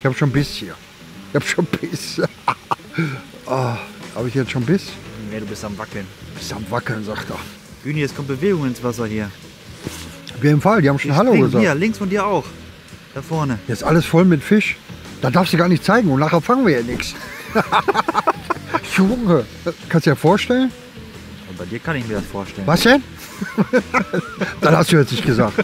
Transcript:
Ich habe schon Biss hier. Ich habe schon Biss. Oh, habe ich jetzt schon Biss? Nee, du bist am Wackeln. Du bist am Wackeln, sagt er. Güni, es kommt Bewegung ins Wasser hier. Auf jeden Fall, die haben schon Hallo gesagt. Hier, links von dir auch. Da vorne. Jetzt alles voll mit Fisch. Da darfst du gar nicht zeigen und nachher fangen wir ja nichts. Junge, kannst du dir vorstellen? Und bei dir kann ich mir das vorstellen. Was denn? Das hast du jetzt nicht gesagt.